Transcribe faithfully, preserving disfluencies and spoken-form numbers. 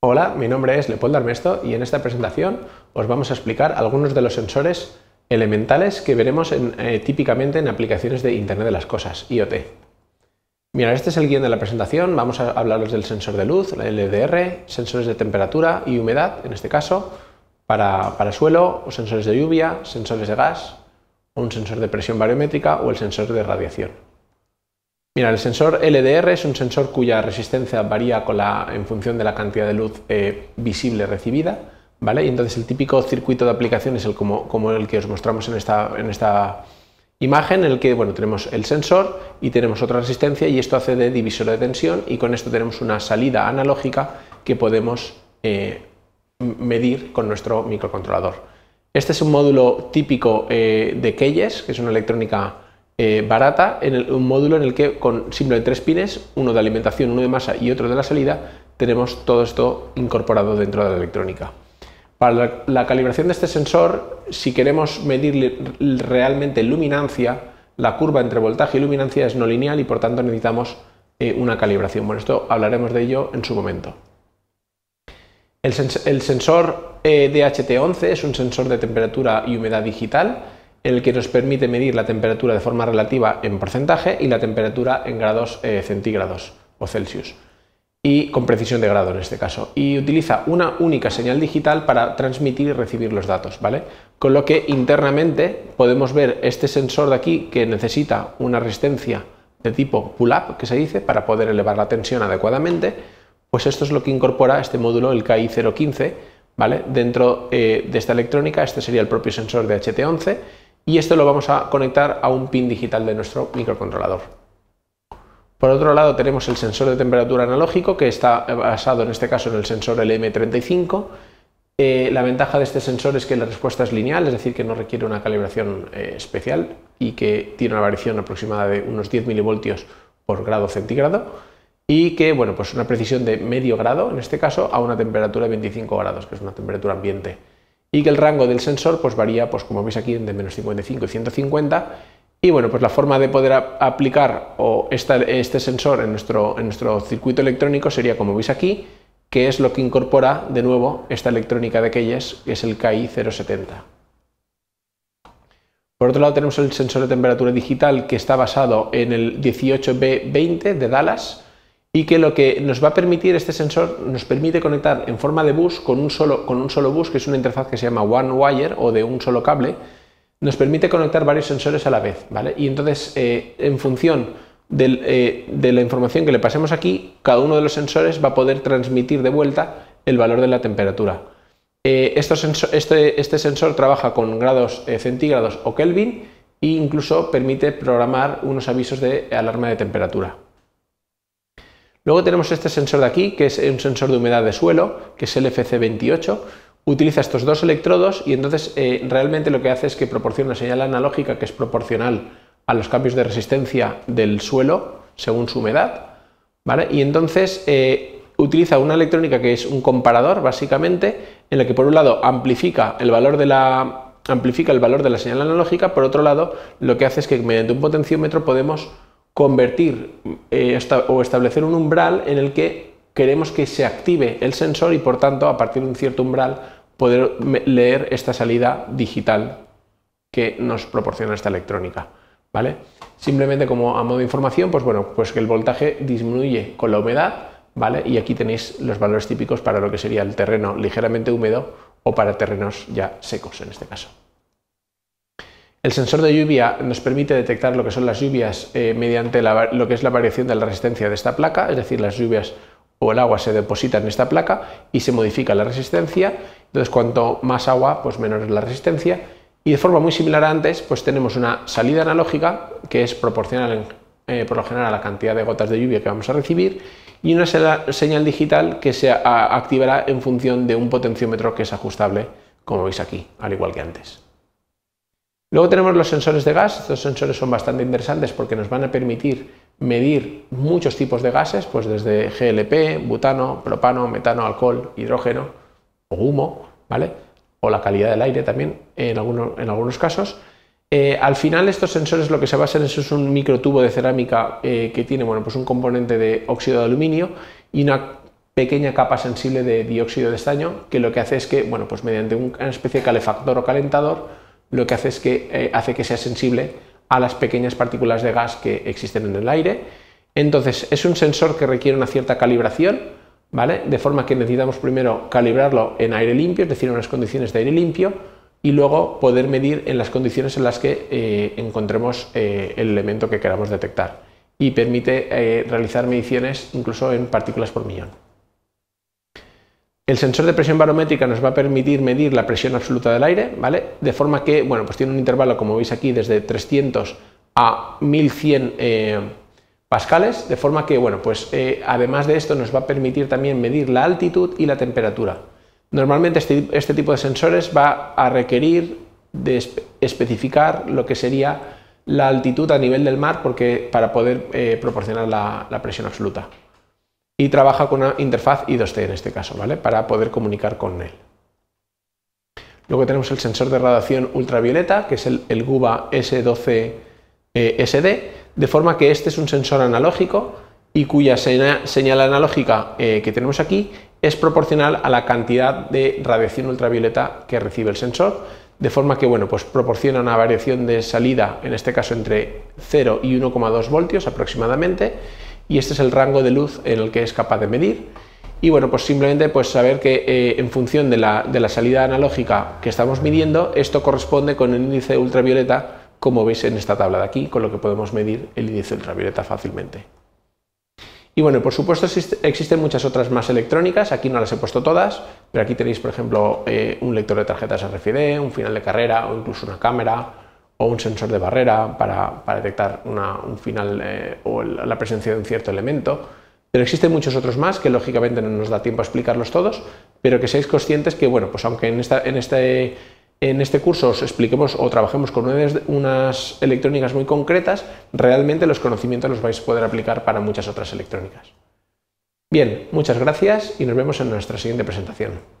Hola, mi nombre es Leopoldo Armesto y en esta presentación os vamos a explicar algunos de los sensores elementales que veremos en, eh, típicamente en aplicaciones de Internet de las Cosas, I o T. Mira, este es el guión de la presentación, vamos a hablaros del sensor de luz, la L D R, sensores de temperatura y humedad, en este caso, para, para suelo, o sensores de lluvia, sensores de gas, o un sensor de presión barométrica o el sensor de radiación. Mira, el sensor L D R es un sensor cuya resistencia varía con la, en función de la cantidad de luz eh, visible recibida, ¿vale? Y entonces el típico circuito de aplicación es el como, como el que os mostramos en esta, en esta imagen, en el que bueno, tenemos el sensor y tenemos otra resistencia y esto hace de divisor de tensión y con esto tenemos una salida analógica que podemos eh, medir con nuestro microcontrolador. Este es un módulo típico eh, de Keyes, que es una electrónica Eh, barata, en el, un módulo en el que con simplemente tres pines, uno de alimentación, uno de masa y otro de la salida, tenemos todo esto incorporado dentro de la electrónica. Para la, la calibración de este sensor, si queremos medir realmente luminancia, la curva entre voltaje y luminancia es no lineal y por tanto necesitamos eh, una calibración. Bueno, esto hablaremos de ello en su momento. El, sens el sensor eh, D H T once es un sensor de temperatura y humedad digital, el que nos permite medir la temperatura de forma relativa en porcentaje y la temperatura en grados eh, centígrados o Celsius, y con precisión de grado en este caso, y utiliza una única señal digital para transmitir y recibir los datos, ¿vale? Con lo que internamente podemos ver este sensor de aquí que necesita una resistencia de tipo pull-up, que se dice, para poder elevar la tensión adecuadamente, pues esto es lo que incorpora este módulo, el K I cero quince, ¿vale? Dentro eh, de esta electrónica, este sería el propio sensor de D H T once, y esto lo vamos a conectar a un pin digital de nuestro microcontrolador. Por otro lado tenemos el sensor de temperatura analógico que está basado en este caso en el sensor L M treinta y cinco. Eh, la ventaja de este sensor es que la respuesta es lineal, es decir que no requiere una calibración eh, especial y que tiene una variación aproximada de unos diez milivoltios por grado centígrado y que bueno pues una precisión de medio grado en este caso a una temperatura de veinticinco grados, que es una temperatura ambiente. Y que el rango del sensor pues varía, pues como veis aquí, entre menos cincuenta y cinco y ciento cincuenta. Y bueno, pues la forma de poder aplicar o esta, este sensor en nuestro, en nuestro circuito electrónico sería como veis aquí, que es lo que incorpora de nuevo esta electrónica de Keyes, que es el K I cero setenta. Por otro lado tenemos el sensor de temperatura digital que está basado en el dieciocho B veinte de Dallas y que lo que nos va a permitir este sensor nos permite conectar en forma de bus con un solo, con un solo bus, que es una interfaz que se llama One Wire o de un solo cable, nos permite conectar varios sensores a la vez, ¿vale? Y entonces eh, en función del, eh, de la información que le pasemos aquí, cada uno de los sensores va a poder transmitir de vuelta el valor de la temperatura. Eh, estos sensor, este, este sensor trabaja con grados eh, centígrados o Kelvin e incluso permite programar unos avisos de alarma de temperatura. Luego tenemos este sensor de aquí, que es un sensor de humedad de suelo, que es el F C veintiocho, utiliza estos dos electrodos y entonces eh, realmente lo que hace es que proporciona una señal analógica que es proporcional a los cambios de resistencia del suelo según su humedad, ¿vale? Y entonces eh, utiliza una electrónica que es un comparador básicamente, en la que por un lado amplifica el valor de la, amplifica el valor de la señal analógica, por otro lado lo que hace es que mediante un potenciómetro podemos convertir eh, esta, o establecer un umbral en el que queremos que se active el sensor y por tanto a partir de un cierto umbral poder leer esta salida digital que nos proporciona esta electrónica, ¿vale? Simplemente como a modo de información, pues bueno, pues que el voltaje disminuye con la humedad, ¿vale? Y aquí tenéis los valores típicos para lo que sería el terreno ligeramente húmedo o para terrenos ya secos en este caso. El sensor de lluvia nos permite detectar lo que son las lluvias eh, mediante la, lo que es la variación de la resistencia de esta placa, es decir, las lluvias o el agua se deposita en esta placa y se modifica la resistencia, entonces cuanto más agua, pues menor es la resistencia, y de forma muy similar a antes, pues tenemos una salida analógica que es proporcional eh, por lo general a la cantidad de gotas de lluvia que vamos a recibir y una señal digital que se a, activará en función de un potenciómetro que es ajustable, como veis aquí, al igual que antes. Luego tenemos los sensores de gas. Estos sensores son bastante interesantes porque nos van a permitir medir muchos tipos de gases, pues desde G L P, butano, propano, metano, alcohol, hidrógeno o humo, ¿vale? O la calidad del aire también en algunos, en algunos casos. Eh, al final estos sensores lo que se basan en eso es un microtubo de cerámica eh, que tiene bueno, pues un componente de óxido de aluminio y una pequeña capa sensible de dióxido de estaño, que lo que hace es que, bueno, pues mediante una especie de calefactor o calentador, lo que hace es que eh, hace que sea sensible a las pequeñas partículas de gas que existen en el aire. Entonces es un sensor que requiere una cierta calibración, ¿vale? De forma que necesitamos primero calibrarlo en aire limpio, es decir, en unas condiciones de aire limpio, y luego poder medir en las condiciones en las que eh, encontremos eh, el elemento que queramos detectar, y permite eh, realizar mediciones incluso en partículas por millón. El sensor de presión barométrica nos va a permitir medir la presión absoluta del aire, ¿vale? De forma que, bueno, pues tiene un intervalo, como veis aquí, desde trescientos a mil cien eh, pascales, de forma que, bueno, pues eh, además de esto nos va a permitir también medir la altitud y la temperatura. Normalmente este, este tipo de sensores va a requerir de espe- especificar lo que sería la altitud a nivel del mar, porque para poder eh, proporcionar la, la presión absoluta. Y trabaja con una interfaz I dos C en este caso, ¿vale? Para poder comunicar con él. Luego tenemos el sensor de radiación ultravioleta, que es el, el GUVA S doce S D, de forma que este es un sensor analógico y cuya señal, señal analógica eh, que tenemos aquí es proporcional a la cantidad de radiación ultravioleta que recibe el sensor, de forma que, bueno, pues proporciona una variación de salida, en este caso entre cero y uno coma dos voltios aproximadamente. Y este es el rango de luz en el que es capaz de medir. Y bueno, pues simplemente pues saber que eh, en función de la, de la salida analógica que estamos midiendo, esto corresponde con el índice ultravioleta, como veis en esta tabla de aquí, con lo que podemos medir el índice ultravioleta fácilmente. Y bueno, por supuesto existen muchas otras más electrónicas, aquí no las he puesto todas, pero aquí tenéis, por ejemplo, eh, un lector de tarjetas R F I D, un final de carrera o incluso una cámara, o un sensor de barrera para, para detectar una, un final eh, o la presencia de un cierto elemento, pero existen muchos otros más que lógicamente no nos da tiempo a explicarlos todos, pero que seáis conscientes que, bueno, pues aunque en, esta, en, este, en este curso os expliquemos o trabajemos con unas electrónicas muy concretas, realmente los conocimientos los vais a poder aplicar para muchas otras electrónicas. Bien, muchas gracias y nos vemos en nuestra siguiente presentación.